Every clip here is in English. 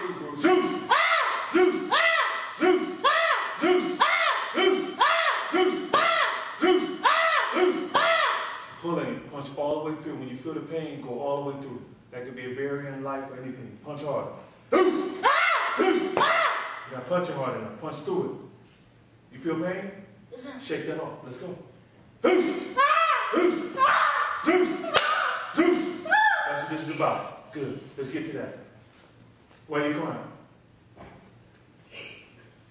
Zeus! Zeus! Zeus! Zeus! Zeus! Zeus! Zeus! Zeus! Pull in, punch all the way through. When you feel the pain, go all the way through. That could be a barrier in life or anything. Punch hard. Zeus! Zeus! You gotta punch it hard enough. Punch through it. You feel pain? Shake that off. Let's go. Zeus! Zeus! Zeus! Zeus! That's what this is about. Good. Let's get to that. Why are you crying?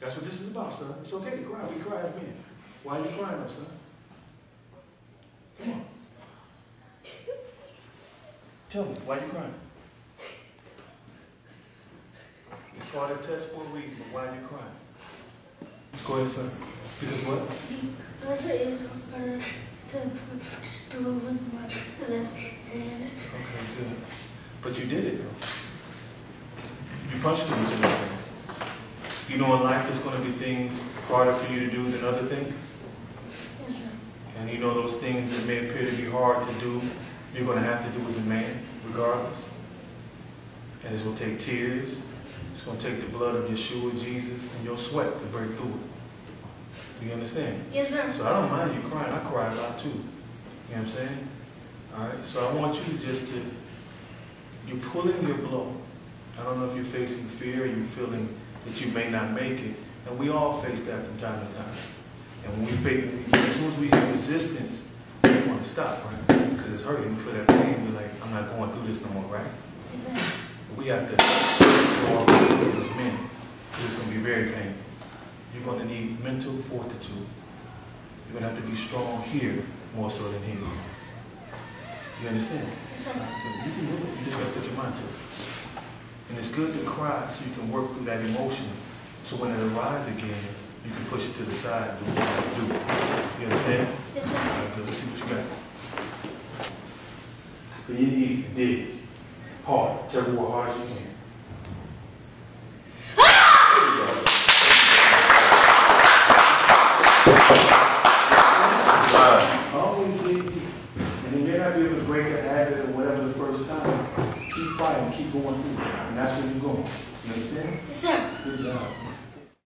That's what this is about, son. It's okay to cry. We cry as men. Why are you crying, though, son? Come on. Tell me, why are you crying? It's called a test for a reason, but why are you crying? Go ahead, son. Because what? Because it is harder to push through with my left hand. Okay, good. But you did it, though. You punched through with your left hand. You know in life there's going to be things harder for you to do than other things? Yes, sir. And you know those things that may appear to be hard to do, you're going to have to do as a man, regardless. And it's going to take tears. It's going to take the blood of Yeshua, Jesus, and your sweat to break through it. Do you understand? Yes, sir. So I don't mind you crying. I cry a lot, too. You know what I'm saying? All right? So I want you just to, you're pulling your blow. I don't know if you're facing fear or you're feeling that you may not make it, and we all face that from time to time. And when we face, as soon as we hit resistance, we want to stop, right? Because it's hurting. We feel that pain. We're like, I'm not going through this no more, right? Exactly. We have to go all the way through as men. It's going to be very painful. You're going to need mental fortitude. You're going to have to be strong here more so than here. You understand? Exactly. You can do it. You just got to put your mind to it. And it's good to cry so you can work through that emotion. So when it arises again, you can push it to the side and do what you have to do. You understand? Yes, sir. All right, good. Let's see what you got. But you need to dig hard. Tell me what hard you can. Ah! There you go. Always dig deep. And you may not be able to break a habit or whatever the first time. Keep fighting. Keep going through it. That's where you're going. You understand? Yes, sir. Good job.